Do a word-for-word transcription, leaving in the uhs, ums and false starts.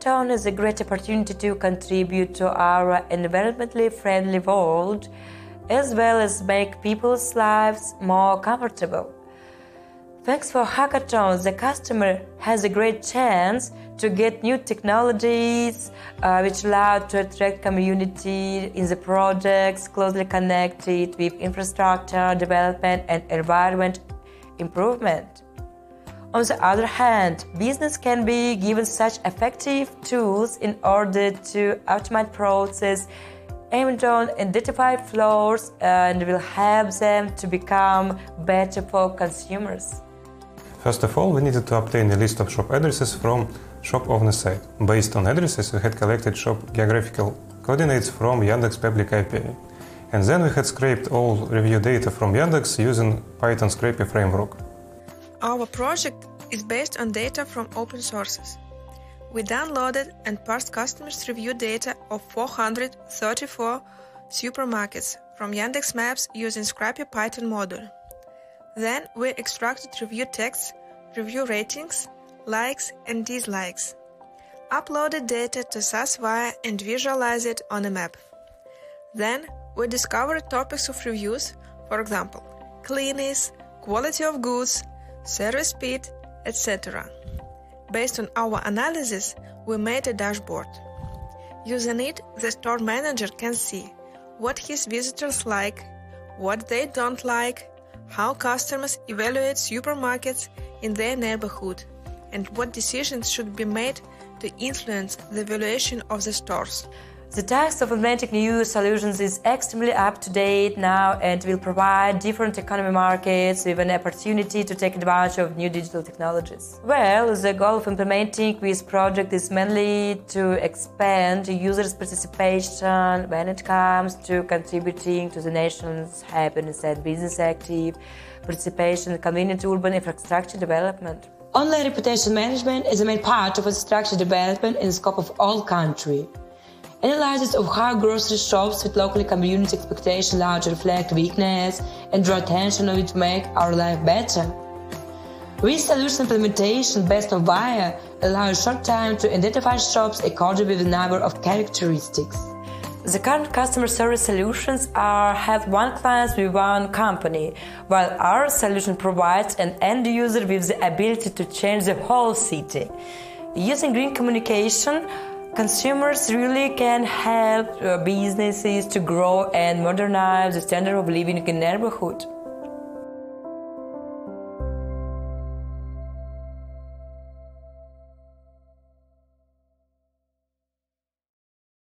town is a great opportunity to contribute to our environmentally friendly world, as well as make people's lives more comfortable. Thanks for hackathons, the customer has a great chance to get new technologies uh, which allow to attract community in the projects closely connected with infrastructure development and environment improvement. On the other hand, business can be given such effective tools in order to automate process aimed on identified flaws and will help them to become better for consumers. First of all, we needed to obtain a list of shop addresses from shop owner site. Based on addresses, we had collected shop geographical coordinates from Yandex public I P. And then we had scraped all review data from Yandex using Python Scrapy framework. Our project is based on data from open sources. We downloaded and parsed customers' review data of four hundred thirty-four supermarkets from Yandex Maps using Scrapy Python module. Then we extracted review texts, review ratings, likes and dislikes, uploaded data to S A S Viya and visualized it on a map. Then we discovered topics of reviews, for example, cleanliness, quality of goods, service speed, et cetera. Based on our analysis, we made a dashboard. Using it, the store manager can see what his visitors like, what they don't like, how customers evaluate supermarkets in their neighborhood, and what decisions should be made to influence the valuation of the stores. The task of inventing new solutions is extremely up-to-date now and will provide different economy markets with an opportunity to take advantage of new digital technologies. Well, the goal of implementing this project is mainly to expand users' participation when it comes to contributing to the nation's happiness and business active participation in convenient urban infrastructure development. Online reputation management is a main part of infrastructure development in the scope of all country. Analysis of how grocery shops with local community expectations largely reflect weakness and draw attention to it to make our life better. With solution implementation based on Viya allows short time to identify shops according with a number of characteristics. The current customer service solutions are have one client with one company, while our solution provides an end user with the ability to change the whole city. Using green communication, consumers really can help businesses to grow and modernize the standard of living in a neighborhood.